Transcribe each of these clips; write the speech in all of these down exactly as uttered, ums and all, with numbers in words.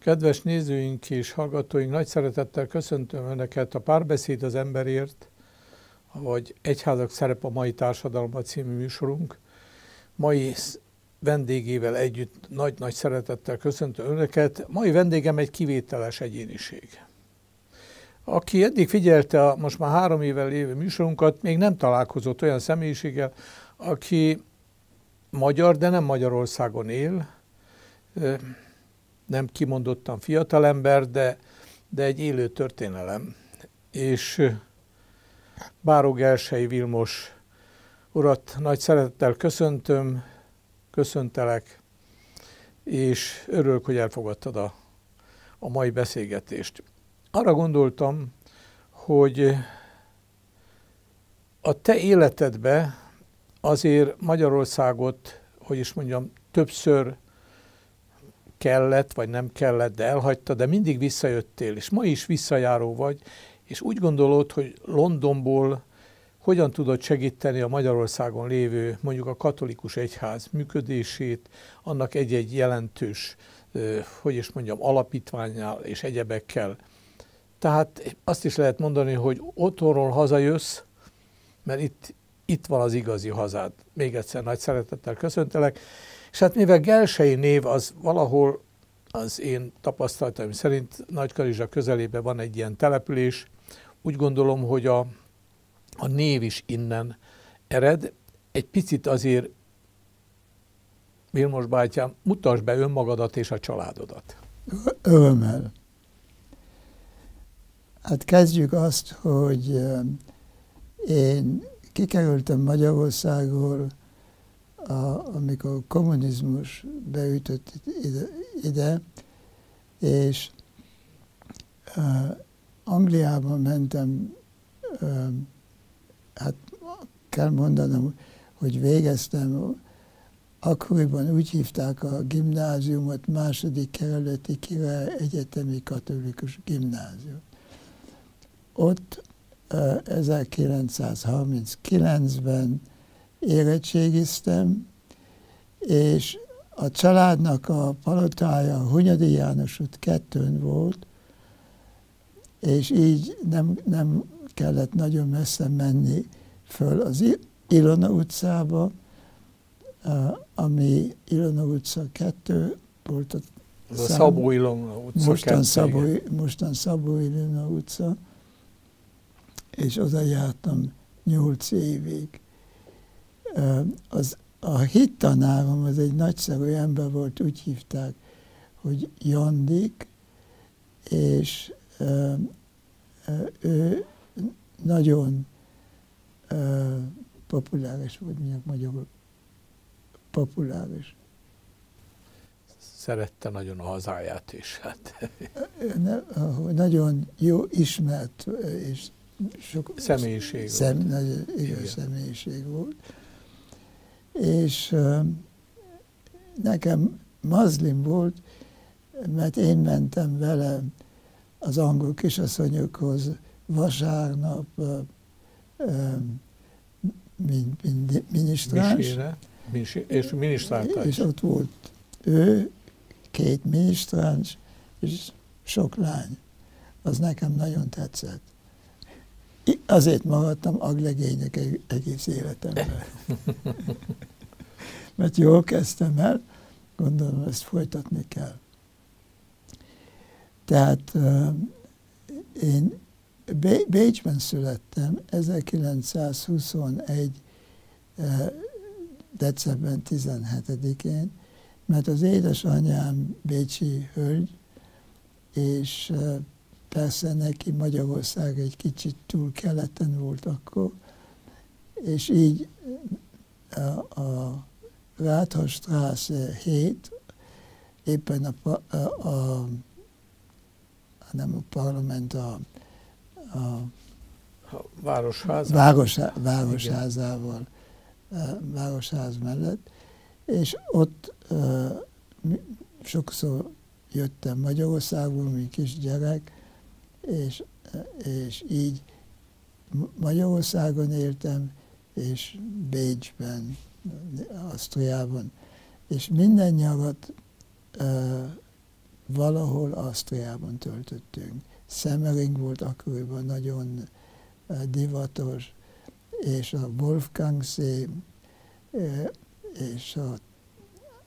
Kedves nézőink és hallgatóink, nagy szeretettel köszöntöm Önöket a Párbeszéd az Emberért, vagy Egyházak Szerep a Mai Társadalomban című műsorunk. Mai vendégével együtt nagy-nagy szeretettel köszöntöm Önöket. Mai vendégem egy kivételes egyéniség. Aki eddig figyelte a most már három éve lévő műsorunkat, még nem találkozott olyan személyiséggel, aki magyar, de nem Magyarországon él, nem kimondottan fiatalember, de, de egy élő történelem. És Báró Gelsey Vilmos urat nagy szeretettel köszöntöm, köszöntelek, és örülök, hogy elfogadtad a, a mai beszélgetést. Arra gondoltam, hogy a te életedbe azért Magyarországot, hogy is mondjam, többször kellett, vagy nem kellett, de elhagyta, de mindig visszajöttél, és ma is visszajáró vagy, és úgy gondolod, hogy Londonból hogyan tudod segíteni a Magyarországon lévő, mondjuk a katolikus egyház működését, annak egy-egy jelentős, hogy is mondjam, alapítvánnyal és egyebekkel. Tehát azt is lehet mondani, hogy otthonról hazajössz, mert itt, itt van az igazi hazád. Még egyszer nagy szeretettel köszöntelek. És hát mivel Gelsey név az valahol, az én tapasztalataim szerint Nagykanizsá közelében van egy ilyen település, úgy gondolom, hogy a, a név is innen ered. Egy picit azért, Vilmos bátyám, mutasd be önmagadat és a családodat. Örömmel. Hát kezdjük azt, hogy én kikerültem Magyarországról, A, amikor a kommunizmus beütött ide, ide és uh, Angliában mentem, uh, hát kell mondanom, hogy végeztem, akkoriban úgy hívták a gimnáziumot, második kerületi király Egyetemi Katolikus Gimnázium. Ott uh, ezerkilencszázharminckilencben érettségiztem, és a családnak a palotája a Hunyadi János út kettőn volt, és így nem, nem kellett nagyon messze menni föl az Ilona utcába, ami Ilona utca kettő volt. A, a Szabó Ilona utca mostan Szabó, mostan Szabó Ilona utca, és oda jártam nyolc évig. Az, a hittanárom az egy nagyszerű ember volt, úgy hívták, hogy Jandik, és ö, ö, ő nagyon ö, populáris volt, mondjuk magyarul populáris. Szerette nagyon a hazáját is. Hát. Nagyon jó ismert és sok személyiség szem, volt. Nagyon igaz személyiség volt. És uh, nekem mazlim volt, mert én mentem vele az angol kisasszonyokhoz vasárnap, uh, uh, min, min, minisztráns. Misére, misi, és minisztrálták. És ott volt ő, két minisztráns, és sok lány. Az nekem nagyon tetszett. Azért maradtam aglegénynek egész életemben. Mert jól kezdtem el, gondolom, ezt folytatni kell. Tehát uh, én Bé Bécsben születtem, ezerkilencszázhuszonegy. Uh, december tizenhetedikén, mert az édesanyám bécsi hölgy, és uh, persze neki Magyarország egy kicsit túl keleten volt akkor, és így a, a Rathausstraße hét, éppen a, a, a, nem a parlament, a, a, a városházával, városhá, városházával városház mellett, és ott a, sokszor jöttem Magyarországból, mint kisgyerek, És, és így Magyarországon éltem, és Bécsben, Ausztriában, és minden nyarat uh, valahol Ausztriában töltöttünk. Semmering volt akkoriban nagyon divatos, és a Wolfgangsee, és a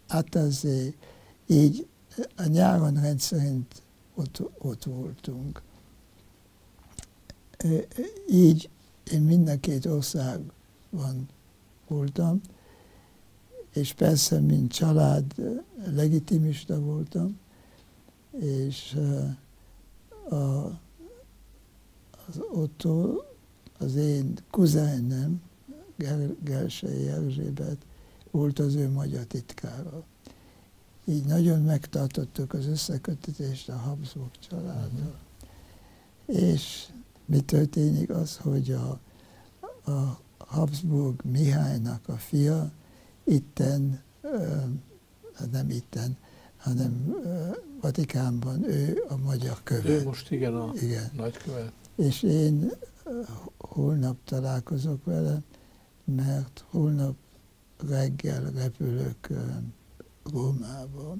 Attersee, így a nyáron rendszerint ott, ott voltunk. Így én mind a két országban voltam, és persze, mint család, legitimista voltam, és a, az Otto, az én kuzenem, Gelsey Erzsébet, volt az ő magyar titkára. Így nagyon megtartottuk az összekötetést a Habsburg családdal. Uh-huh. És mi történik az, hogy a, a Habsburg Mihálynak a fia itten, nem itten, hanem Vatikánban ő a magyar követ. Ő most igen a igen. nagykövet. És én holnap találkozok vele, mert holnap reggel repülök Rómába,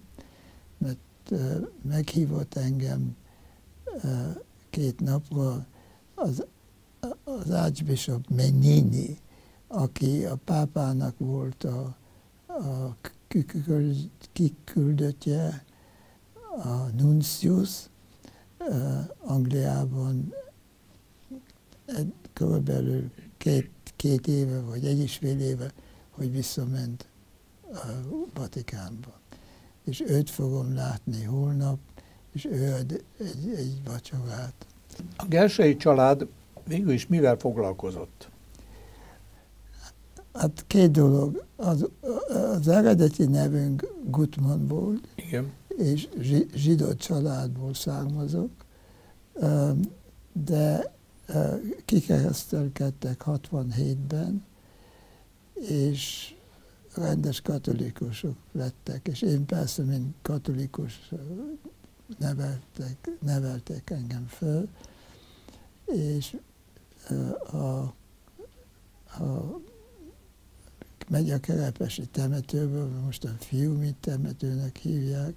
mert meghívott engem két napra az, az Archbishop Menini, aki a pápának volt a, a kiküldöttje, a nuncius Angliában körülbelül két, két éve, vagy egy és fél éve, hogy visszament a Vatikánba. És őt fogom látni holnap, és ő ad egy, egy vacsorát. A Gelsey család végül is mivel foglalkozott? Hát két dolog. Az, az eredeti nevünk Gutmann volt, igen. És zsidó családból származok, de kikeresztelkedtek hatvanhétben, és rendes katolikusok lettek, és én persze, mint katolikus neveltek, neveltek engem föl, és a, a megy a kerepesi temetőből, most a Fiumi temetőnek hívják,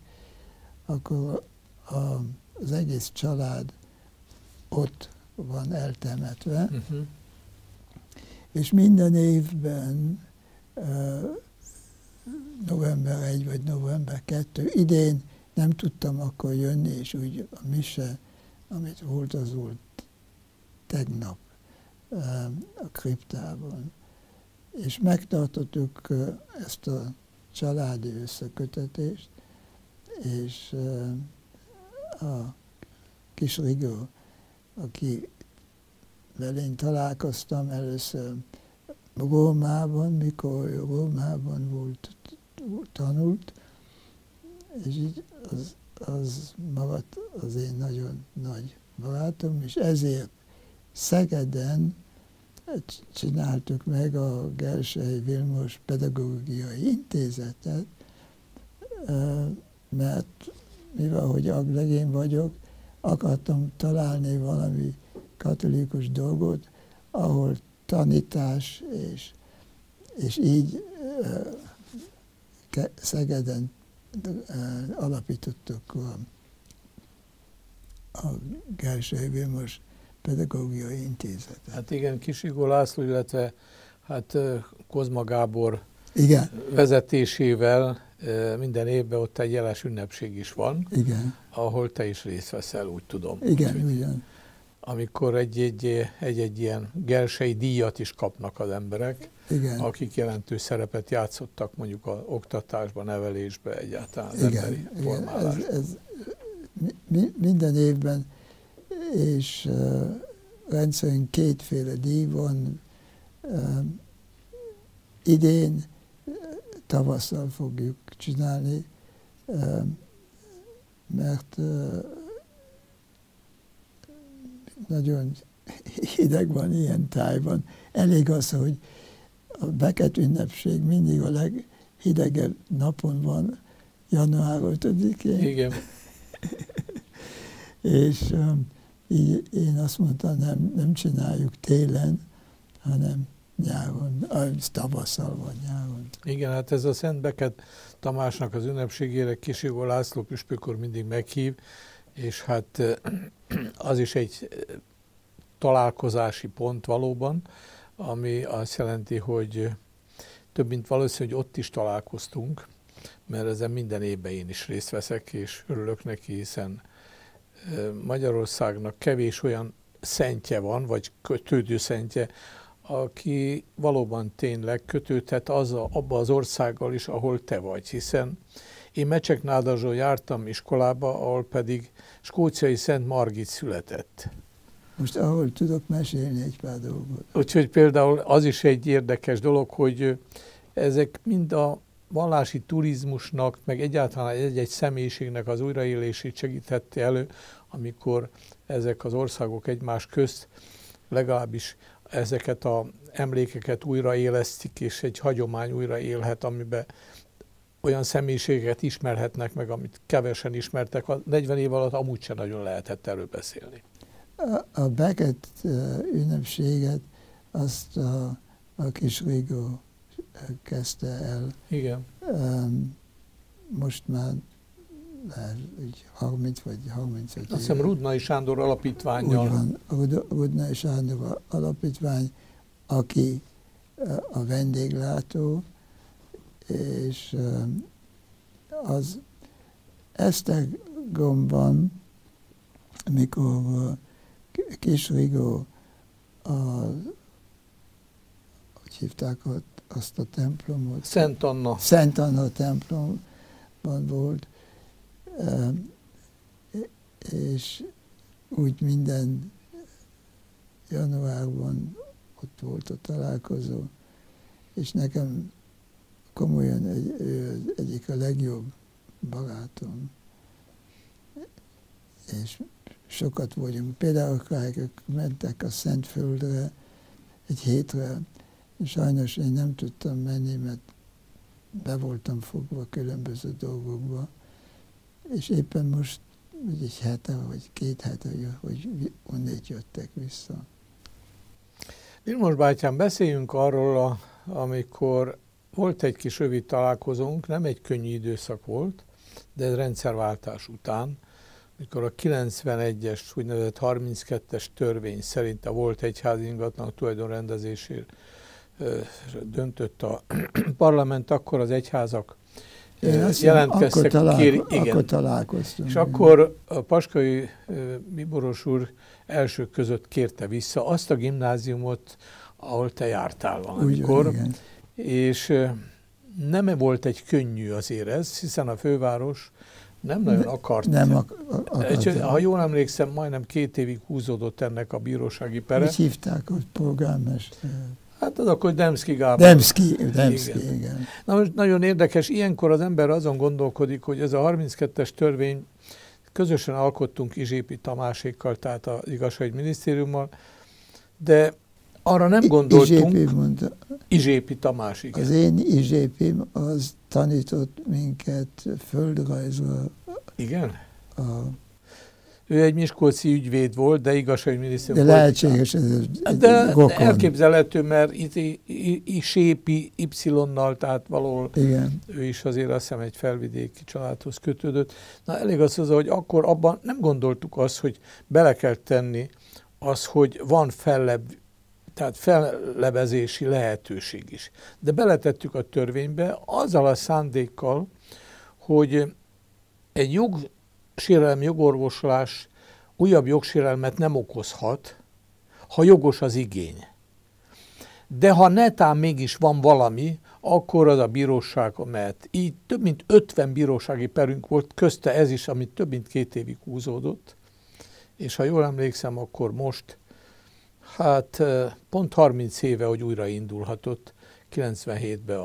akkor a, az egész család ott van eltemetve, uh-huh. És minden évben uh, november egy vagy november kettő, idén nem tudtam akkor jönni, és úgy a mise, amit volt, az volt tegnap uh, a kriptában. És megtartottuk ezt a családi összekötetést, és a Kiss-Rigó, akivel én találkoztam először Rómában, mikor Rómában volt, tanult, és így az, az maradt az én nagyon nagy barátom, és ezért Szegeden csináltuk meg a Gelsey Vilmos Pedagógiai Intézetet, mert mivel, hogy aglegény vagyok, akartam találni valami katolikus dolgot, ahol tanítás, és, és így Szegeden alapítottuk a, a Gelsey Vilmos Pedagógiai Intézet. Hát igen, Kiss-Rigó László, illetve hát Kozma Gábor igen. vezetésével minden évben ott egy jeles ünnepség is van, igen. ahol te is részt veszel, úgy tudom. Igen, úgy, igen. Amikor egy-egy ilyen Gelsey díjat is kapnak az emberek, igen. akik jelentős szerepet játszottak mondjuk az oktatásban, nevelésben, egyáltalán az igen, emberi igen. formálásban. Ez, ez, mi, minden évben és uh, rendszerint kétféle díj van. Uh, idén uh, tavasszal fogjuk csinálni, uh, mert uh, nagyon hideg van ilyen tájban. Elég az, hogy a Beckett ünnepség mindig a leghidegebb napon van, január ötödikén. Igen. és um, így én azt mondtam, nem, nem csináljuk télen, hanem nyáron, tavasszal vagy nyáron. Igen, hát ez a Szent Beket Tamásnak az ünnepségére Kiss-Rigó László püspök úr mindig meghív, és hát az is egy találkozási pont valóban, ami azt jelenti, hogy több mint valószínű, hogy ott is találkoztunk, mert ezen minden évben én is részt veszek, és örülök neki, hiszen Magyarországnak kevés olyan szentje van, vagy kötődőszentje, aki valóban tényleg kötődhet az a, abba az országgal is, ahol te vagy, hiszen én Mecseknádasról jártam iskolába, ahol pedig skóciai Szent Margit született. Most ahol tudok mesélni egy pár dolgot. Úgyhogy például az is egy érdekes dolog, hogy ezek mind a vallási turizmusnak, meg egyáltalán egy-egy személyiségnek az újraélését segíthette elő, amikor ezek az országok egymás közt legalábbis ezeket az emlékeket újraélesztik, és egy hagyomány újraélhet, amiben olyan személyiségeket ismerhetnek meg, amit kevesen ismertek. A negyven év alatt amúgy sem nagyon lehetett erről beszélni. A Becket ünnepséget azt a, a Kiss-Rigó kezdte el. Igen. Most már harminc vagy harmincöt éve. Azt hiszem Rudnay Sándor alapítvánnyal. Úgy van, Rudnay Sándor alapítvány, aki a vendéglátó, és az Esztergomban, mikor Kiss-Rigó, hogy hívták ott azt a templomot? Szent Anna. Szent Anna templomban volt, és úgy minden januárban ott volt a találkozó, és nekem komolyan egy, ő egyik a legjobb barátom, és sokat vagyunk. Például mentek a Szentföldre egy hétre, és sajnos én nem tudtam menni, mert be voltam fogva különböző dolgokba, és éppen most egy hete, vagy két hete, hogy onnét jöttek vissza. Vilmos bátyám, beszéljünk arról, a, amikor volt egy kis rövid találkozónk, nem egy könnyű időszak volt, de ez rendszerváltás után, mikor a kilencvenegyes, úgynevezett harminckettes törvény szerint a volt egyházi ingatlan tulajdonrendezésért döntött a parlament, akkor az egyházak jelentkeztek. Akkor, találko igen. akkor találkoztunk. És igen. Akkor a Paskai Miboros úr elsők között kérte vissza azt a gimnáziumot, ahol te jártál valamikor. És nem volt egy könnyű azért ez, hiszen a főváros nem nagyon akart. Nem ak akart. Ha jól emlékszem, majdnem két évig húzódott ennek a bírósági pere. Mit hívták, hogy polgármester? Hát az akkor Demszky Gábor. Demszky, Demszky, igen. igen. Na most nagyon érdekes, ilyenkor az ember azon gondolkodik, hogy ez a harminckettes törvény, közösen alkottunk Izsépi Tamásékkal, tehát az igazságügyminisztériummal, de arra nem gondoltunk. Izsépi mondta. Izsépi Tamás, igen. Az én Izsépim az tanított minket földrajzra. Igen? A... Ő egy miskolci ügyvéd volt, de igazságügyminisztérium. De lehetséges ez egy de elképzelhető, mert itt Izsépi Y-nal, tehát valahol igen. Ő is azért azt hiszem egy felvidéki családhoz kötődött. Na elég az hozzá, hogy akkor abban nem gondoltuk azt, hogy bele kell tenni az, hogy van fellebb, tehát fellebezési lehetőség is. De beletettük a törvénybe azzal a szándékkal, hogy egy jogsérelem, jogorvoslás újabb jogsérelmet nem okozhat, ha jogos az igény. De ha netán mégis van valami, akkor az a bíróságra mehet. Így több mint ötven bírósági perünk volt, közte ez is, amit több mint két évig húzódott. És ha jól emlékszem, akkor most hát pont harminc éve, hogy újraindulhatott kilencvenhétben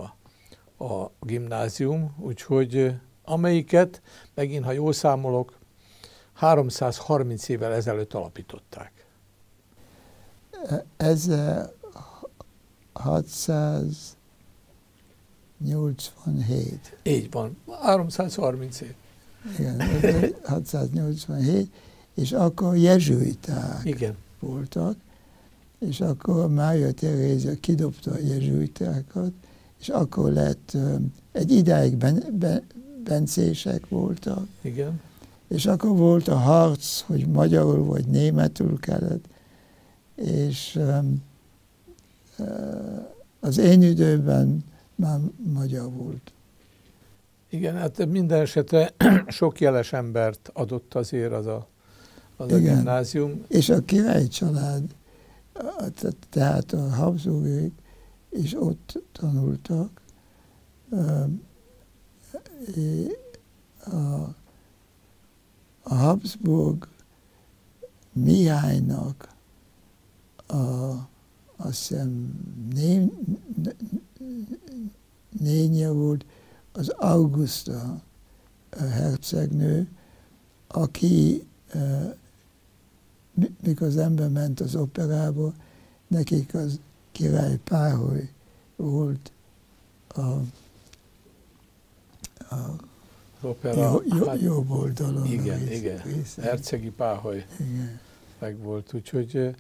a, a gimnázium, úgyhogy amelyiket, megint ha jól számolok, háromszázharminc évvel ezelőtt alapították. ezerhatszáznyolcvanhét. Így van, háromszázharminc év. Igen, ezerhatszáznyolcvanhét, és akkor jezsuiták voltak. és akkor Mária Terézia kidobta a jezsuitákat, és akkor lett, egy ideig ben, ben, bencések voltak. Igen. És akkor volt a harc, hogy magyarul vagy németül kellett, és az én időben már magyar volt. Igen, hát minden esetre sok jeles embert adott azért az a, az a gimnázium. És a király család, tehát a Habsburgék is ott tanultak. A, a Habsburg Mihálynak a, azt hiszem né, nénye volt az Auguszta hercegnő, aki mikor az ember ment az operába, nekik az király Páholy volt a, a opera, jó, jó, jobb oldalon. Igen, rész, igen. Részen. Hercegi Páholy igen. meg volt, úgyhogy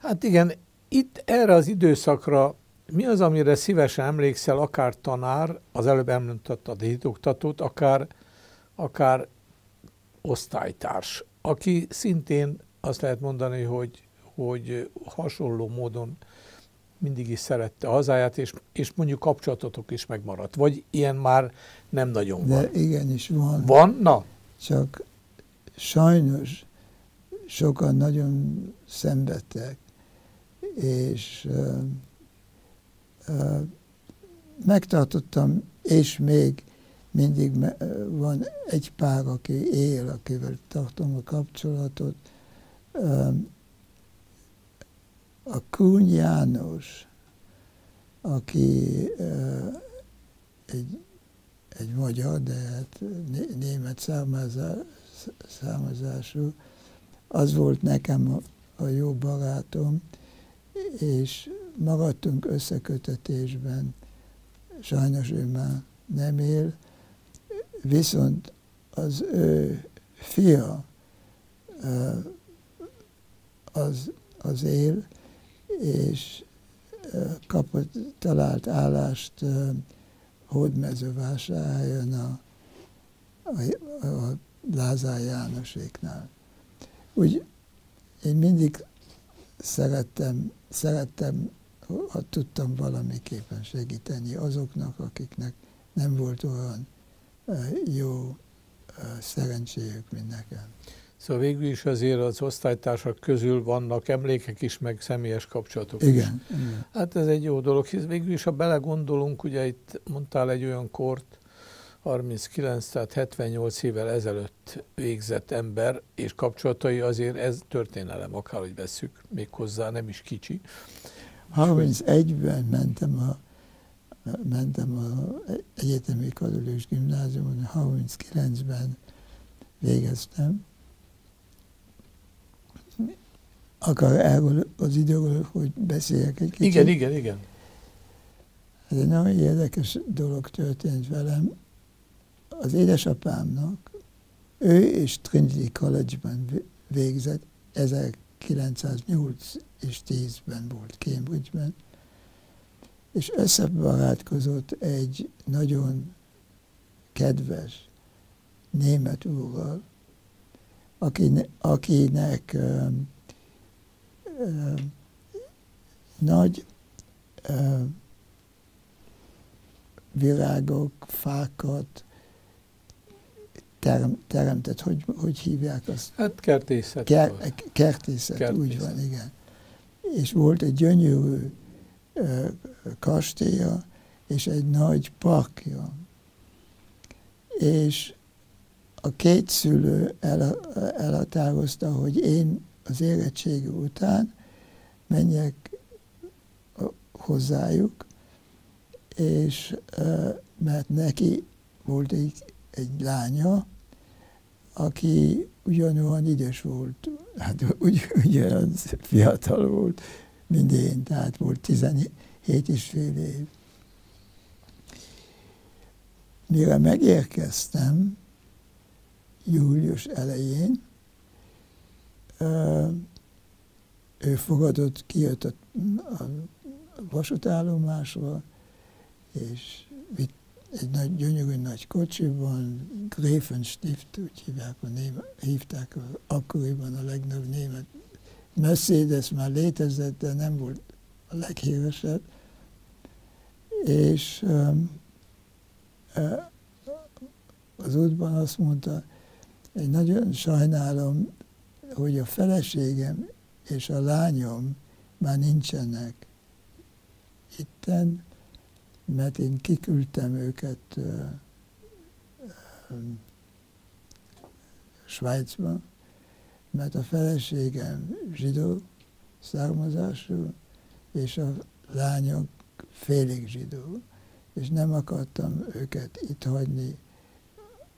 hát igen, itt erre az időszakra mi az, amire szívesen emlékszel, akár tanár, az előbb említetted a hitoktatót, akár, akár osztálytárs, aki szintén azt lehet mondani, hogy, hogy hasonló módon mindig is szerette hazáját, és, és mondjuk kapcsolatotok is megmaradt. Vagy ilyen már nem nagyon van. De igenis van. Van? Na? Csak sajnos sokan nagyon szenvedtek, és uh, uh, megtartottam, és még mindig me van egy pár, aki él, akivel tartom a kapcsolatot. Uh, A Kuhn János, aki uh, egy, egy magyar, de hát né német származású, az volt nekem a, a jó barátom, és maradtunk összekötetésben. Sajnos ő már nem él, viszont az ő fia uh, az, az él, és kapott, talált állást Hódmezővásárhelyen a, a, a Lázár Jánoséknál. Úgy én mindig szerettem, szerettem, ha tudtam valamiképpen segíteni azoknak, akiknek nem volt olyan jó szerencséjük, mint nekem. Szóval végül is azért az osztálytársak közül vannak emlékek is, meg személyes kapcsolatok igen, is. Igen. Hát ez egy jó dolog, hisz végül is, ha belegondolunk, ugye itt mondtál egy olyan kort, harminckilenc, tehát hetvennyolc évvel ezelőtt végzett ember, és kapcsolatai azért ez történelem, akárhogy vesszük, még hozzá nem is kicsi. harmincegyben mentem a mentem a Egyetemi Katolikus Gimnáziumon, harminckilencben végeztem. Akar erről az időről, hogy beszéljek egy kicsit? Igen, igen, igen. Ez egy nagyon érdekes dolog történt velem. Az édesapámnak, ő és Trinity College-ben végzett, ezerkilencszáznyolc és tízben volt Cambridge-ben, és összebarátkozott egy nagyon kedves német úrral, akinek, akinek Uh, nagy uh, virágok, fákat terem, teremtett, hogy, hogy hívják azt? Hát kertészet. Ker, kertészet, kertészet, úgy van, igen. És volt egy gyönyörű uh, kastélya, és egy nagy parkja. És a két szülő el, elhatározta, hogy én az érettségi után menjek hozzájuk, és mert neki volt egy, egy lánya, aki ugyanolyan idős volt, hát ugy, ugyanolyan fiatal volt, mint én, tehát volt tizenhét és fél év. Mire megérkeztem július elején, ő fogadott, kijött a, a vasútállomásról, és vitt egy nagy, gyönyörű nagy kocsiban, Gräfenstift, úgy hívják, a néma, hívták a, akkoriban a legnagyobb német. Mercedes már létezett, de nem volt a leghíresebb. És um, az útban azt mondta, én nagyon sajnálom, hogy a feleségem és a lányom már nincsenek itten, mert én kiküldtem őket uh, um, Svájcba, mert a feleségem zsidó származású, és a lányok félig zsidó, és nem akartam őket itt hagyni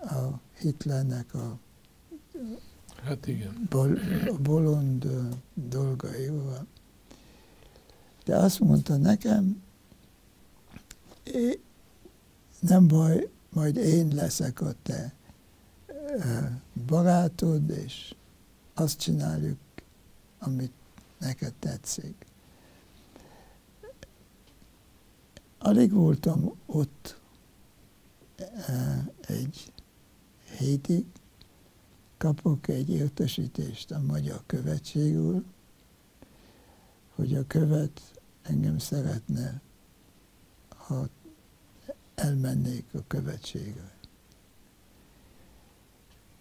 a Hitlernek a, hát igen. Bol, a bolond dolgaival. De azt mondta nekem, nem baj, majd én leszek a te barátod, és azt csináljuk, amit neked tetszik. Alig voltam ott egy hétig, kapok egy értesítést a Magyar Követségről, hogy a követ engem szeretne, ha elmennék a követségre.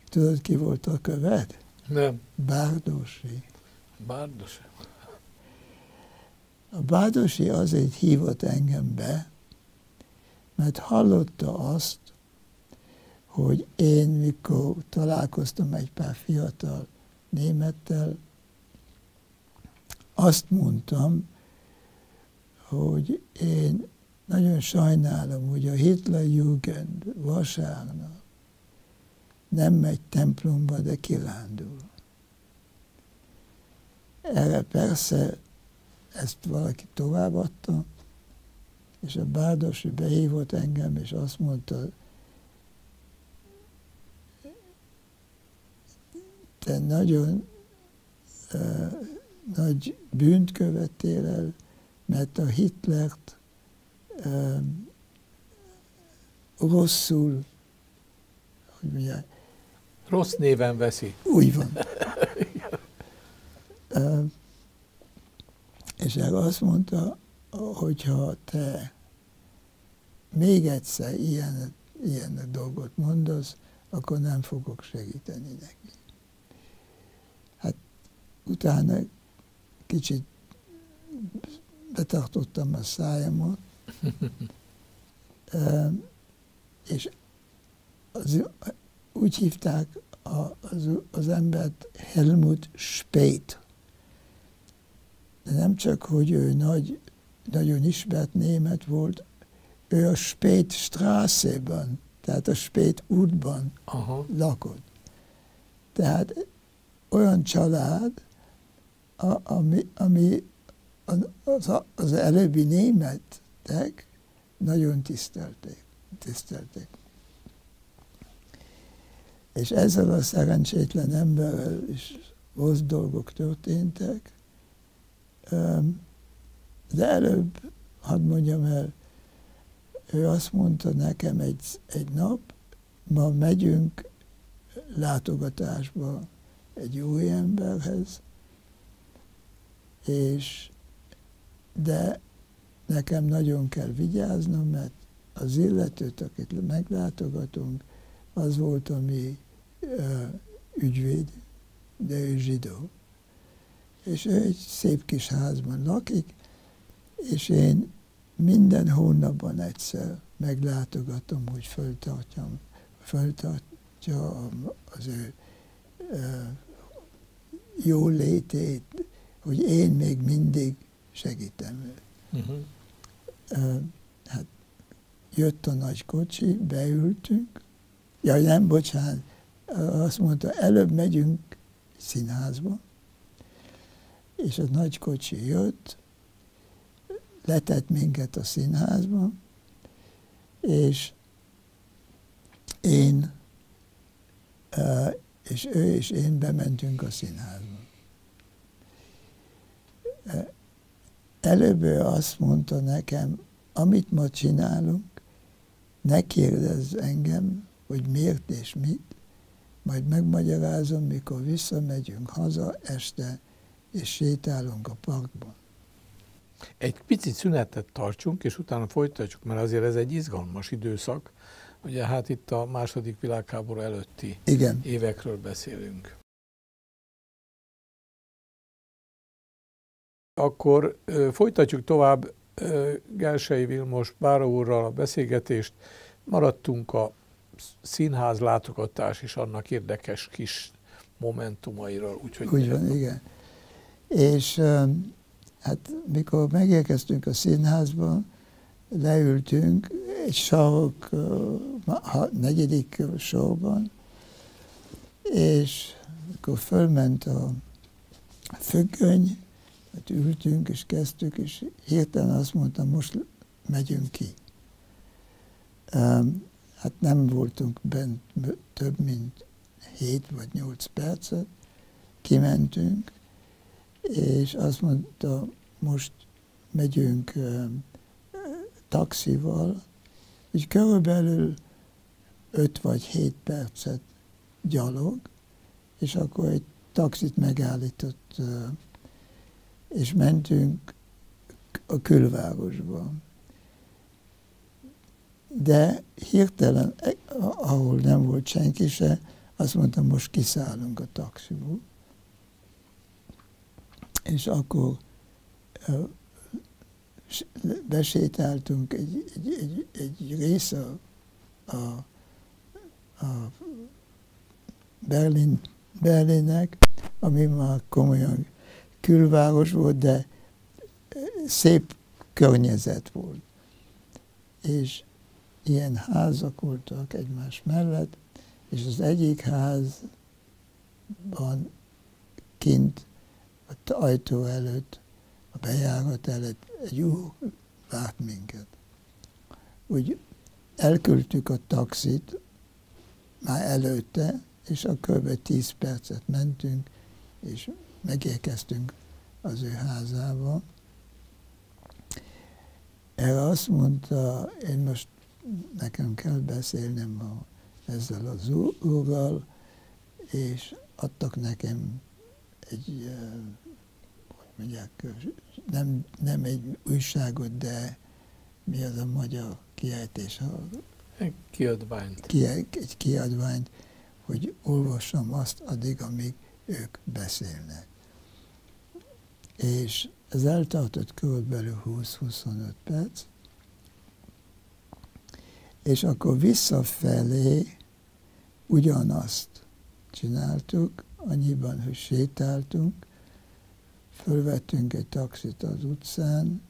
Tudod, ki volt a követ? Nem. Bárdossy. Bárdossy. A Bárdossy azért hívott engem be, mert hallotta azt, hogy én, mikor találkoztam egy pár fiatal némettel, azt mondtam, hogy én nagyon sajnálom, hogy a Hitlerjugend vasárnap nem megy templomba, de kirándul. Erre persze ezt valaki továbbadta, és a Bárdossy behívott engem, és azt mondta, te nagyon uh, nagy bűnt követtél el, mert a Hitlert uh, rosszul, hogy mondják, rossz néven veszi. Úgy van. uh, és erre azt mondta, hogyha te még egyszer ilyen, ilyen dolgot mondasz, akkor nem fogok segíteni neki. Hát utána kicsit betartottam a szájamat, uh, és az, úgy hívták a, az, az embert Helmut Spét. De nem csak, hogy ő nagy, nagyon ismert német volt, ő a Spét Straßeben, tehát a Spét útban aha. lakott. Tehát olyan család, a, ami, ami az, az előbbi németek nagyon tisztelték. tisztelték. És ezzel a szerencsétlen emberrel is rossz dolgok történtek, de előbb, hadd mondjam el, ő azt mondta nekem egy, egy nap, ma megyünk látogatásba egy új emberhez, és de nekem nagyon kell vigyáznom, mert az illetőt, akit meglátogatunk, az volt a mi ö, ügyvéd, de ő zsidó. És ő egy szép kis házban lakik, és én minden hónapban egyszer meglátogatom, hogy föltartjam, föltartja az ő ö, jó létét, hogy én még mindig segítem őt. Uh-huh. Ö, hát jött a nagy kocsi, beültünk. Jaj, nem, bocsánat, azt mondta, előbb megyünk színházba, és a nagy kocsi jött, letett minket a színházba, és én, és ő és én bementünk a színházba. Előbb azt mondta nekem, amit ma csinálunk, ne kérdezz engem, hogy miért és mit, majd megmagyarázom, mikor visszamegyünk haza este, és sétálunk a parkban. Egy picit szünetet tartsunk, és utána folytatjuk, mert azért ez egy izgalmas időszak. Ugye hát itt a második világháború előtti igen. évekről beszélünk. Akkor ö, folytatjuk tovább ö, Gelsey Vilmos Báró úrral a beszélgetést. Maradtunk a színház látogatás és annak érdekes kis momentumairól. Úgyhogy úgy van, igen. És ö, hát mikor megérkeztünk a színházba, leültünk egy sarok, a negyedik sorban, és akkor fölment a függöny, hát ültünk és kezdtük, és hirtelen azt mondtam, most megyünk ki. Hát nem voltunk bent több mint hét vagy nyolc percet, kimentünk, és azt mondta, most megyünk taxival, és körülbelül öt vagy hét percet gyalog, és akkor egy taxit megállított, és mentünk a külvárosba. De hirtelen, ahol nem volt senki se, azt mondtam, most kiszállunk a taxiból. És akkor besétáltunk egy, egy, egy, egy része a, a Berlin, Berlinnek, ami már komolyan külváros volt, de szép környezet volt. És ilyen házak voltak egymás mellett, és az egyik házban kint, az ajtó előtt, a bejárat előtt egy úr várt minket. Úgy elküldtük a taxit már előtte, és a körbe tíz percet mentünk, és megérkeztünk az ő házába. Erre azt mondta, én most nekem kell beszélnem a, ezzel az úrral, és adtak nekem egy, hogy mondják, nem, nem egy újságot, de mi az a magyar kiejtés? Egy kiadványt. Ki, egy kiadványt, hogy olvassam azt addig, amíg ők beszélnek. És ez eltartott körülbelül húsz-huszonöt perc, és akkor visszafelé ugyanazt csináltuk, annyiban, hogy sétáltunk, fölvettünk egy taxit az utcán,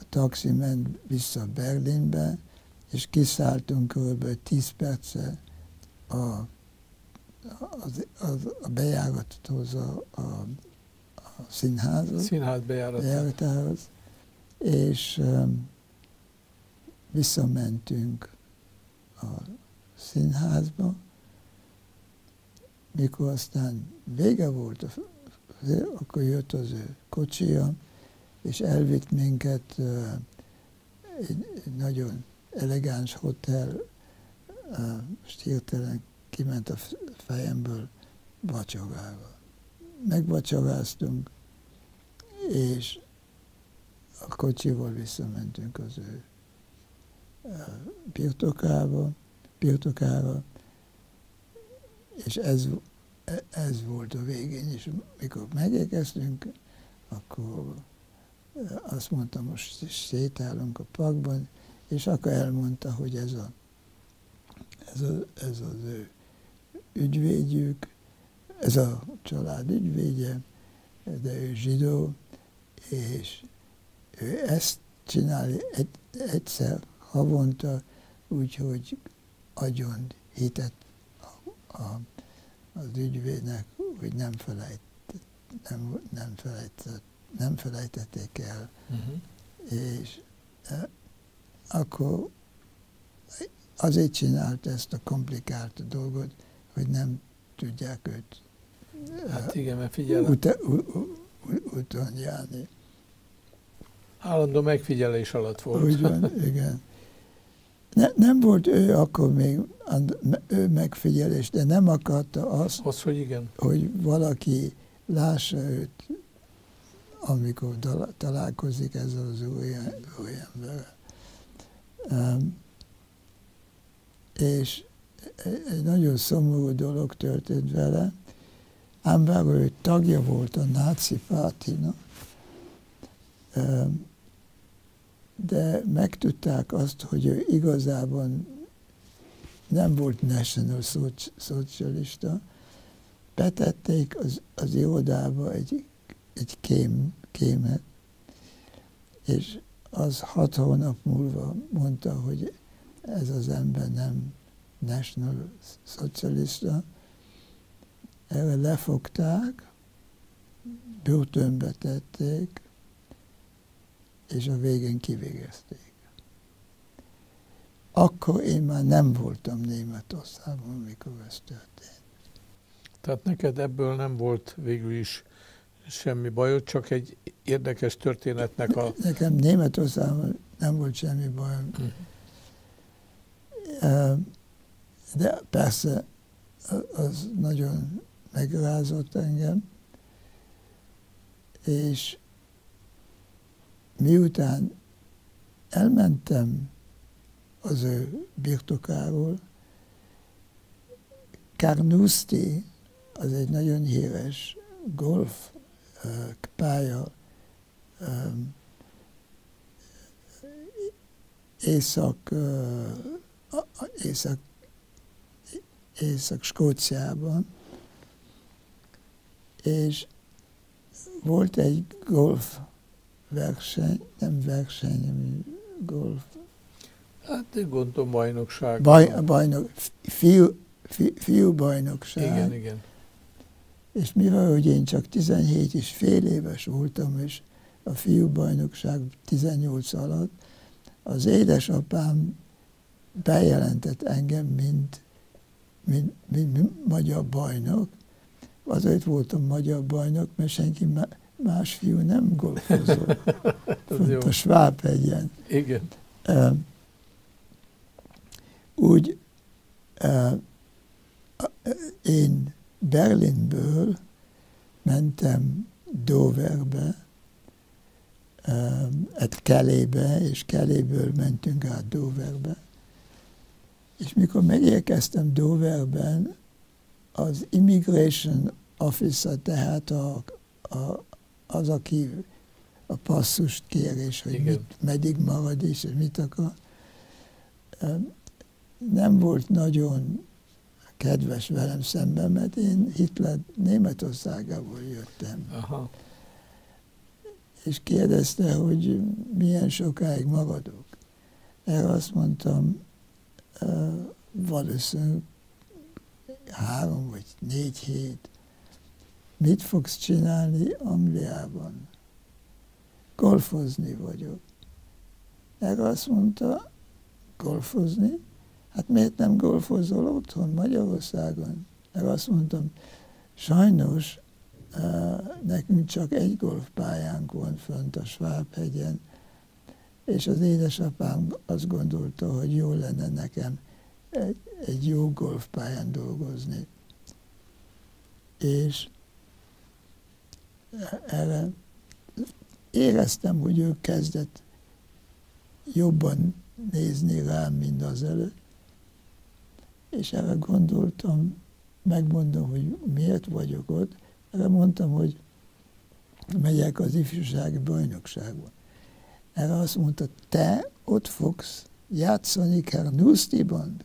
a taxi ment vissza Berlinbe, és kiszálltunk körülbelül tíz perce a, az, az, a bejárathoz, a, a, a színházhoz, színház bejáratához, és um, visszamentünk a színházba. Mikor aztán vége volt, akkor jött az ő kocsija, és elvitt minket egy nagyon elegáns hotel, most hirtelen kiment a fejemből, vacsorára. Megvacsoráztunk, és a kocsival visszamentünk az ő birtokába, birtokára, és ez, ez volt a végén, és mikor megérkeztünk, akkor azt mondtam, most sétálunk a parkban, és akkor elmondta, hogy ez, a, ez, a, ez az ő ügyvédjük, ez a család ügyvédje, de ő zsidó, és ő ezt csinálja egy, egyszer havonta, úgyhogy adjon hitet A, az ügyvédnek, hogy nem, felejt, nem, nem, felejtett, nem felejtették el. Uh-huh. És e, akkor azért csinált ezt a komplikált dolgot, hogy nem tudják őt hát igen, mert figyelem. Uta, u, u, úton járni. Állandó megfigyelés alatt volt. Úgy van, igen. Ne, nem volt ő akkor még ő megfigyelés, de nem akarta azt, az, hogy, igen. hogy valaki lássa őt, amikor találkozik ezzel az új, új emberrel. Um, és egy nagyon szomorú dolog történt vele, ám bár ő tagja volt a náci pártinak, um, de megtudták azt, hogy ő igazában nem volt national szocialista, betették az, az irodába egy, egy kém, kémet, és az hat hónap múlva mondta, hogy ez az ember nem national szocialista. Erre lefogták, börtönbe tették, és a végén kivégezték. Akkor én már nem voltam Németországban, mikor ez történt. Tehát neked ebből nem volt végül is semmi bajod, csak egy érdekes történetnek a... Nekem Németországban nem volt semmi bajom. Uh-huh. De persze az nagyon megrázott engem, és miután elmentem az ő birtokáról, Carnoustie, az egy nagyon híres golf uh, pálya um, észak, uh, észak, észak Skóciában, és volt egy golf verseny, nem verseny, ami golf. Hát én gondolom bajnokság. Baj, bajnok, fiú, fi, fiú bajnokság. Igen, igen. És mivel, hogy én csak tizenhét és fél éves voltam, és a fiú bajnokság tizennyolc alatt, az édesapám bejelentett engem, mint, mint, mint, mint magyar bajnok. Azért voltam magyar bajnok, mert senki már más fiú nem golfozó, a Svábhegyen. Igen. Uh, úgy uh, én Berlinből mentem Doverbe, uh, egy Calaisbe, és Calaisből mentünk át Doverbe. És mikor megérkeztem Doverben, az Immigration Officer, tehát a, a az, aki a passzust kér, és hogy mit, meddig marad, és mit akar. Nem volt nagyon kedves velem szemben, mert én Hitler Németországából jöttem. Aha. És kérdezte, hogy milyen sokáig maradok. Erre azt mondtam, valószínűleg három vagy négy hét. Mit fogsz csinálni Angliában? Golfozni vagyok. Erre azt mondta, golfozni? Hát miért nem golfozol otthon, Magyarországon? Erre azt mondtam, sajnos uh, nekünk csak egy golfpályánk van fönt a Svábhegyen, és az édesapám azt gondolta, hogy jó lenne nekem egy, egy jó golfpályán dolgozni. És erre éreztem, hogy ő kezdett jobban nézni rám, mint azelőtt, és erre gondoltam, megmondom, hogy miért vagyok ott, erre mondtam, hogy megyek az ifjúsági bajnokságba. Erre azt mondta, te ott fogsz játszani Carnoustie-ban,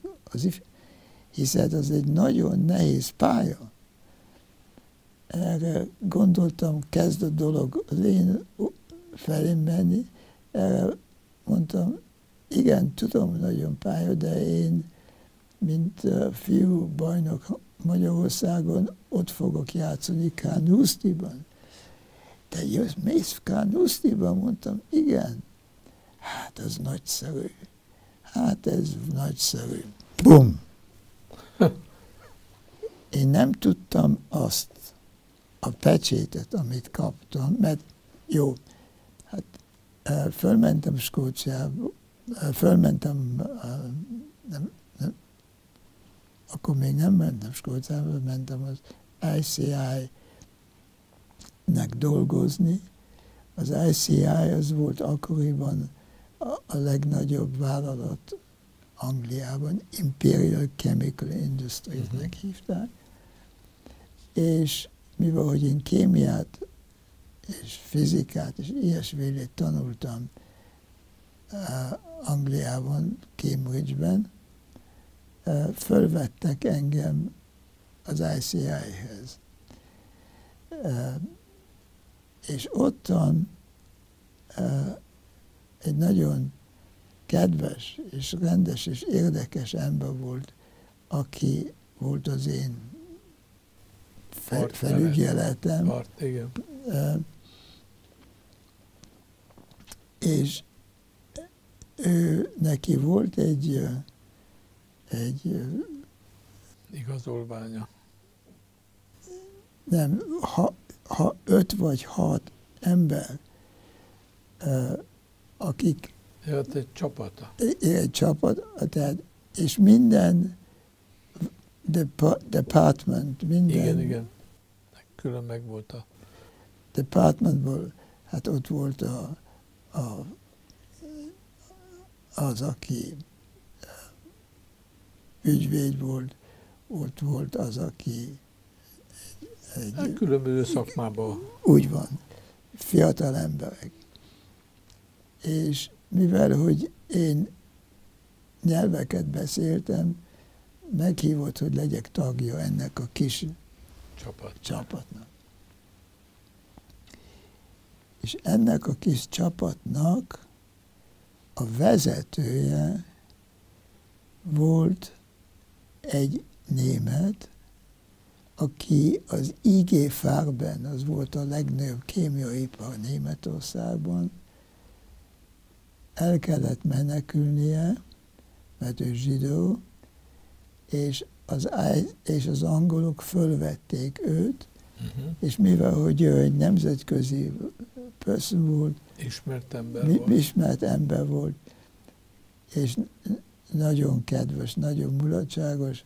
hiszen az egy nagyon nehéz pálya. Erre gondoltam, kezd a dolog az én felém menni, erre mondtam, igen, tudom, nagyon pálya, de én, mint fiú bajnok Magyarországon, ott fogok játszani Carnoustie-ban. De jössz, mész Carnoustie-ban, mondtam, igen. Hát ez nagyszerű. Hát ez nagyszerű. Bum! Én nem tudtam azt, a pecsétet, amit kaptam, mert jó, hát fölmentem Skóciába, fölmentem, nem, nem, akkor még nem mentem Skóciába, mentem az I C I-nek dolgozni. Az I C I az volt akkoriban a, a legnagyobb vállalat Angliában, Imperial Chemical Industries-nek uh-huh. hívták, és mivel hogy én kémiát és fizikát és ilyesmét tanultam uh, Angliában, Cambridge-ben, uh, fölvettek engem az I C I-hez. Uh, és ottan uh, egy nagyon kedves és rendes és érdekes ember volt, aki volt az én fel, Part, felügyeletem. Part, igen. Uh, és ő, neki volt egy, egy igazolványa. Nem, ha, ha öt vagy hat ember, uh, akik... Tehát egy csapata. Egy csapat, tehát, és minden department, minden... Igen, igen. Külön meg volt a... Departmentból, hát ott volt a, a, az, aki ügyvéd volt, ott volt az, aki... Egy, hát különböző szakmában... Úgy van. Fiatal emberek. És... mivel hogy én nyelveket beszéltem, meghívott, hogy legyek tagja ennek a kis Csapat. csapatnak. És ennek a kis csapatnak a vezetője volt egy német, aki az I G Farben, az volt a legnagyobb kémiaipar Németországban, el kellett menekülnie, mert ő zsidó, és az, és az angolok fölvették őt, uh-huh. és mivel hogy ő egy nemzetközi person volt, ismert ember, mi, volt. ismert ember volt, és nagyon kedves, nagyon mulatságos,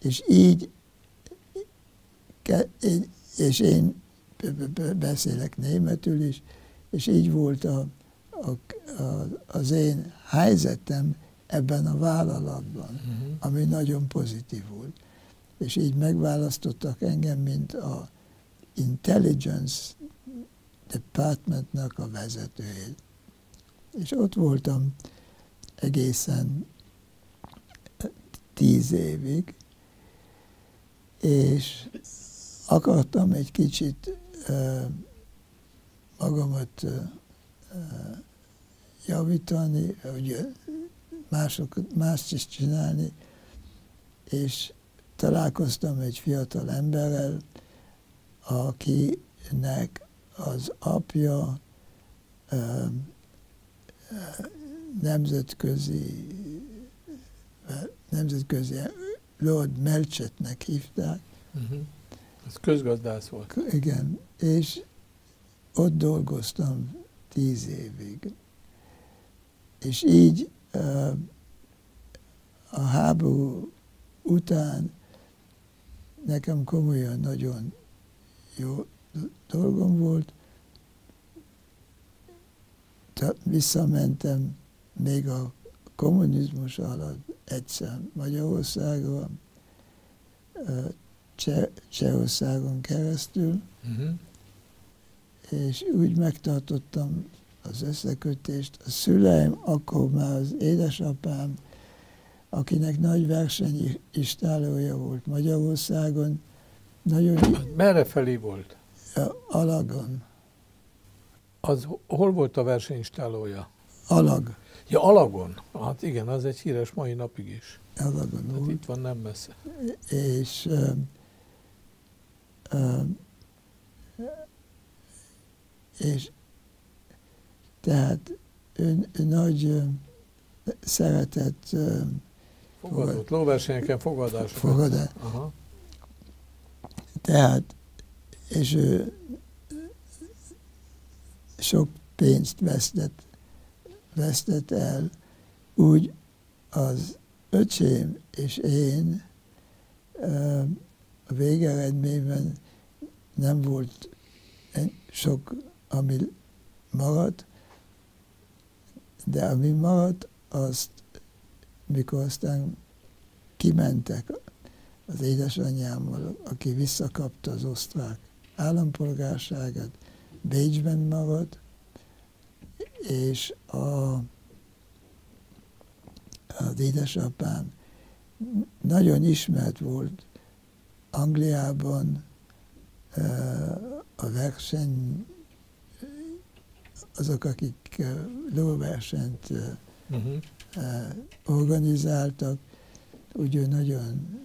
és így, és én beszélek németül is, és így volt a A, a, az én helyzetem ebben a vállalatban, uh-huh. ami nagyon pozitív volt. És így megválasztottak engem, mint a Intelligence Departmentnak a vezetőjét. És ott voltam egészen tíz évig, és akartam egy kicsit uh, magamat uh, javítani, hogy mások, mást is csinálni, és találkoztam egy fiatal emberrel, akinek az apja ö, ö, nemzetközi, nemzetközi Lord Melchetnek hívták. Uh-huh. Ez közgazdász volt. Igen, és ott dolgoztam tíz évig. És így a háború után nekem komolyan nagyon jó dolgom volt. Visszamentem még a kommunizmus alatt egyszer Magyarországra, Cseh- Csehországon keresztül, uh-huh. és úgy megtartottam az összekötést. A szüleim, akkor már az édesapám, akinek nagy versenyistálója volt Magyarországon, nagyon... Merre felé volt? Alagon. Az hol volt a versenyistálója? Alag. Ja, Alagon. Hát igen, az egy híres mai napig is. Alagon hát volt. Itt van, nem messze. És... Uh, uh, És tehát ő, ő nagy ö, szeretett... Ö, fogadott, lóversenyeken fogadások. Fogadás. Tehát és ő sok pénzt vesztett, vesztett el, úgy az öcsém és én a végeredményben nem volt sok, ami maradt, de ami maradt, azt, mikor aztán kimentek az édesanyámmal, aki visszakapta az osztrák állampolgárságát, Bécsben maradt, és a, az édesapám nagyon ismert volt Angliában a verseny, azok, akik lóversenyt uh-huh. organizáltak, úgy ő nagyon,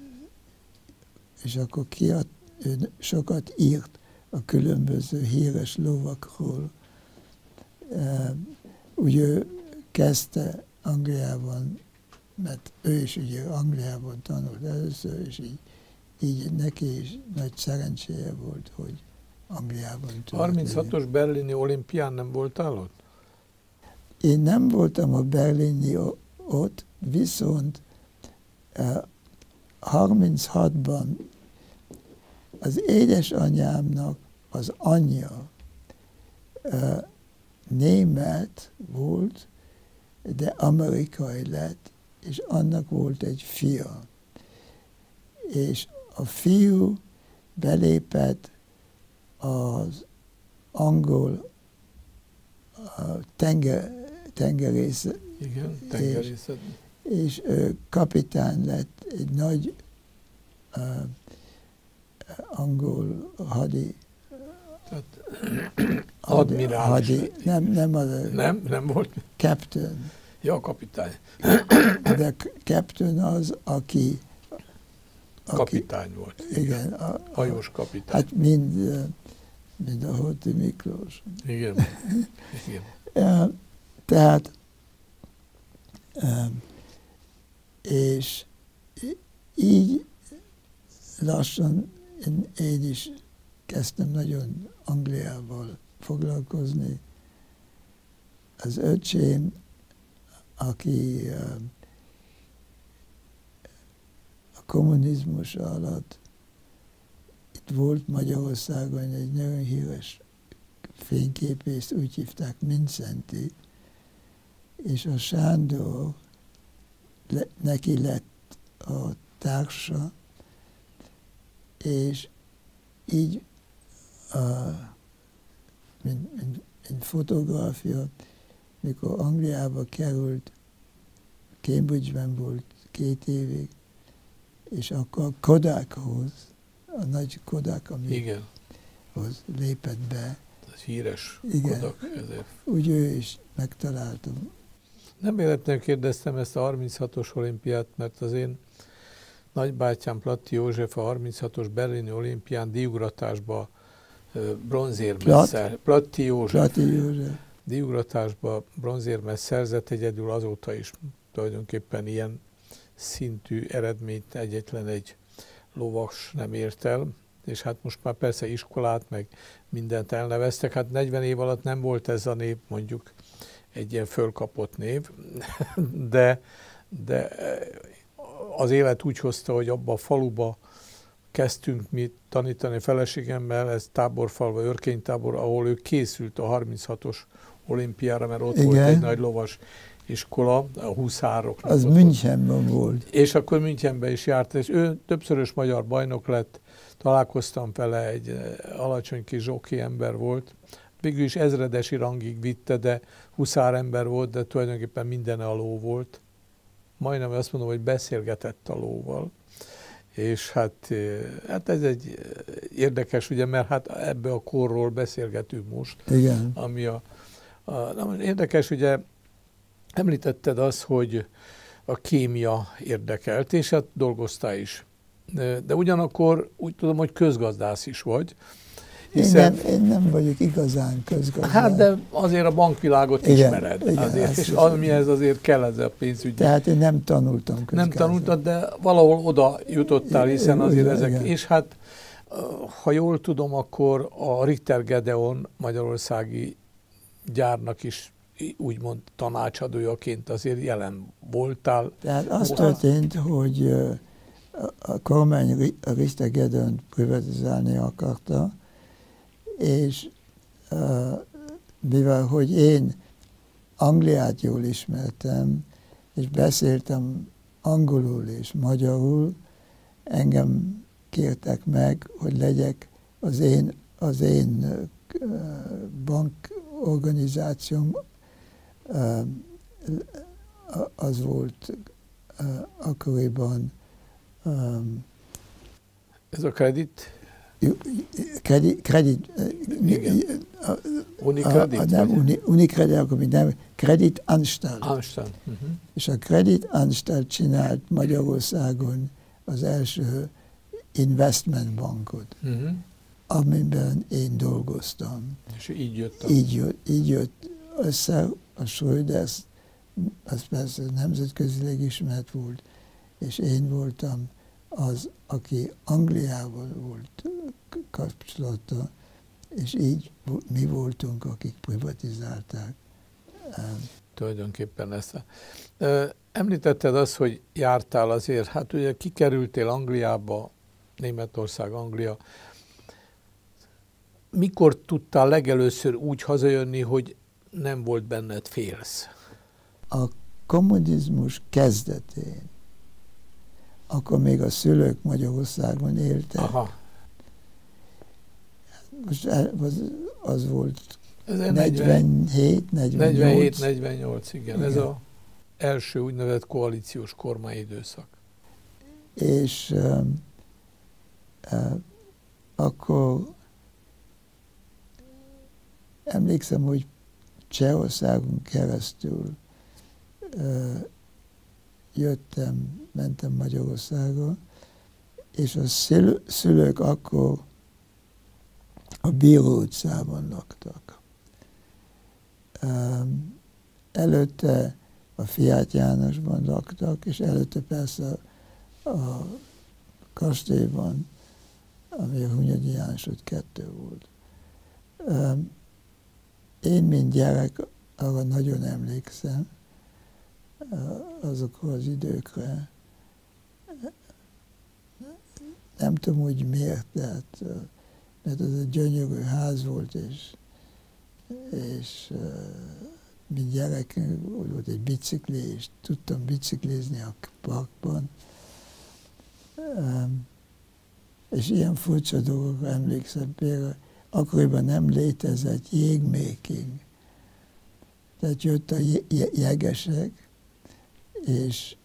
és akkor kiadt, ő sokat írt a különböző híres lovakról. Úgy ő kezdte Angliában, mert ő is ugye Angliában tanult először, és így, így neki is nagy szerencséje volt, hogy Angliában történt. harminchatos berlini olimpián nem voltál ott? Én nem voltam a berlini ott, viszont harminchatban az édesanyámnak az anyja német volt, de amerikai lett, és annak volt egy fia. És a fiú belépett az angol a tenger, tengerész, igen, tengerészet, és, és ő kapitány lett egy nagy uh, angol hadi, tehát, hadi, admirális, hadi nem, nem, az a, nem, nem volt captain. Ja, kapitány. De captain az, aki kapitány aki, volt. Igen. A, a, hajós kapitány. Hát mind, mind a Horthy Miklós. Igen. Igen. Tehát, és így lassan én, én is kezdtem nagyon Angliával foglalkozni. Az öcsém, aki kommunizmus alatt itt volt Magyarországon egy nagyon híres fényképész, úgy hívták, Mincenti, és a Sándor le, neki lett a társa, és így a, mint, mint, mint fotográfia, mikor Angliába került, Cambridge-ben volt két évig, és akkor a Kodákhoz, a nagy Kodak, amihoz lépett be. Ez híres igen. Kodak. Ezért. Úgy ő is megtaláltam. Nem véletlenül kérdeztem ezt a harminchatos olimpiát, mert az én nagybátyám Platti József a harminchatos berlini olimpián díjugratásba bronzérmet Platti József. József. Díjugratásba bronzérmet szerzett egyedül, azóta is tulajdonképpen ilyen szintű eredményt egyetlen egy lovas nem ért el, és hát most már persze iskolát, meg mindent elneveztek, hát negyven év alatt nem volt ez a név, mondjuk egy ilyen fölkapott név, de, de az élet úgy hozta, hogy abba a faluba kezdtünk mi tanítani feleségemmel, ez Táborfalva, Örkénytábor, ahol ő készült a harminchatos olimpiára, mert ott igen. volt egy nagy lovas iskola, a huszároknak. Az Münchenben volt. És akkor Münchenben is járt, és ő többszörös magyar bajnok lett, találkoztam vele, egy alacsony kis zsoki ember volt, végül is ezredesi rangig vitte, de huszár ember volt, de tulajdonképpen minden a ló volt. Majdnem azt mondom, hogy beszélgetett a lóval. És hát, hát ez egy érdekes, ugye, mert hát ebbe a korról beszélgetünk most. Igen. Ami a, a, na, érdekes, ugye, említetted azt, hogy a kémia érdekelt, és hát dolgoztál is. De ugyanakkor úgy tudom, hogy közgazdász is vagy. Hiszen... Én, nem, én nem vagyok igazán közgazdász. Hát de azért a bankvilágot igen, ismered. Igen, azért, és amihez azért kell ez a pénzügy. Tehát én nem tanultam közgazdász. Nem tanultad, de valahol oda jutottál, hiszen azért igen, ezek... Igen. És hát Ha jól tudom, akkor a Richter Gedeon magyarországi gyárnak is úgymond tanácsadójaként azért jelen voltál. Tehát az Volt. történt, hogy a kormány a Richter Gedeont privatizálni akarta, és mivel hogy én Angliát jól ismertem, és beszéltem angolul és magyarul, engem kértek meg, hogy legyek az én, az én bankorganizációm, az volt akkoriban. Ez a kredit? Kredit, kredit. Igen. Unikredit? Nem, uni, unikredit, akkor még nem. Kreditanstalt. Anstalt. Uh -huh. És a Kreditanstalt csinált Magyarországon az első investment bankot, uh-huh. amiben én dolgoztam. És így jött, így jött, így jött össze a Schröders, az persze nemzetközileg ismert volt, és én voltam az, aki Angliával volt kapcsolata, és így mi voltunk, akik privatizálták. Tulajdonképpen ezt. Említetted azt, hogy jártál azért, hát ugye kikerültél Angliába, Németország, Anglia. Mikor tudtál legelőször úgy hazajönni, hogy nem volt benned félsz? A kommunizmus kezdetén, akkor még a szülők Magyarországon éltek. Aha. Most az, az volt negyvenhét negyvennyolc, igen, igen, ez az első úgynevezett koalíciós kormányidőszak. És uh, uh, akkor emlékszem, hogy Csehországon keresztül uh, jöttem, mentem Magyarországra, és a szül szülők akkor a Bíró utcában laktak. Um, előtte a Fiát Jánosban laktak, és előtte persze a kastélyban, ami a Hunyadi János út kettő volt. Um, én, mint gyerek, arra nagyon emlékszem, azokra az időkre. Nem tudom, hogy miért, tehát, mert ez egy gyönyörű ház volt, és és uh, mi gyerek volt egy bicikli, és tudtam biciklizni a parkban. Um, és ilyen furcsa dolgokra emlékszem, például akkoriban nem létezett jégmaking. Tehát jött a jegesek, és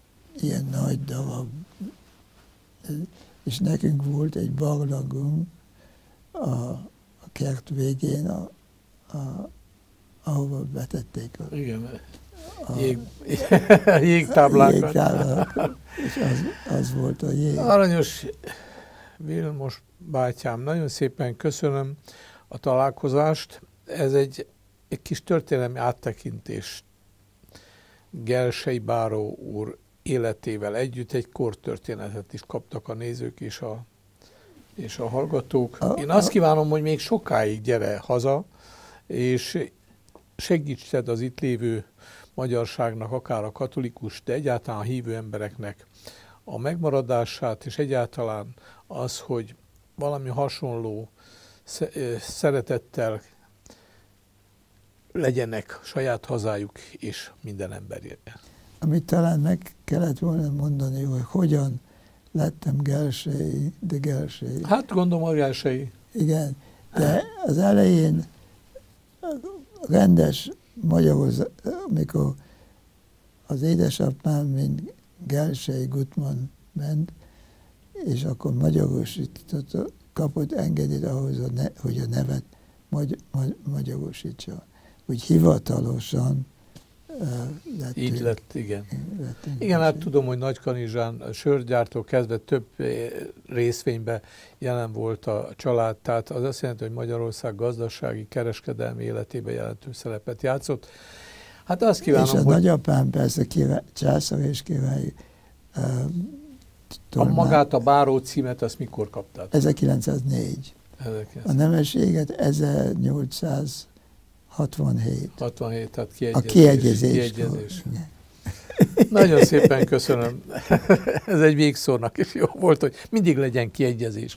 ilyen nagy darab. És nekünk volt egy barlangunk a, a kert végén, a, A, ahova betették a, Igen, a, jég, a jégtáblákat. Jégtáblákat, és az, az volt a jég. Aranyos Vilmos bátyám, nagyon szépen köszönöm a találkozást. Ez egy, egy kis történelmi áttekintés Gelsey Báró úr életével együtt, egy kortörténetet is kaptak a nézők és a, és a hallgatók. A, Én azt a, kívánom, hogy még sokáig gyere haza, és segítsed az itt lévő magyarságnak, akár a katolikus, de egyáltalán a hívő embereknek a megmaradását, és egyáltalán az, hogy valami hasonló szeretettel legyenek saját hazájuk és minden emberért. Amit talán meg kellett volna mondani, hogy hogyan lettem Gelsey, de Gelsey. Hát gondolom a Gelsey. Igen, de az elején rendes magyarhoz, amikor az édesapám, mint Gelsey Gutmann ment, és akkor magyarosította, kapott engedélyt ahhoz, a ne, hogy a nevet magy, magy, magyarosítsa. Úgy hivatalosan uh, lettünk. Így lett, igen. Lettünk igen, hát tudom, hogy Nagykanizsán a sörgyártó kezdve több részvényben jelen volt a család, tehát az azt jelenti, hogy Magyarország gazdasági, kereskedelmi életében jelentő szerepet játszott. Hát azt kívánom, és a hogy... nagyapám persze király, császár és király uh, A magát a báró címet, azt mikor kaptad? ezerkilencszáznégy. ezerkilencszáznégy. A nemességet ezernyolcszázhatvanhét. hatvanhét, tehát kiegyezés. A kiegyezés. kiegyezés. Nagyon szépen köszönöm. Ez egy végszónak is jó volt, hogy mindig legyen kiegyezés.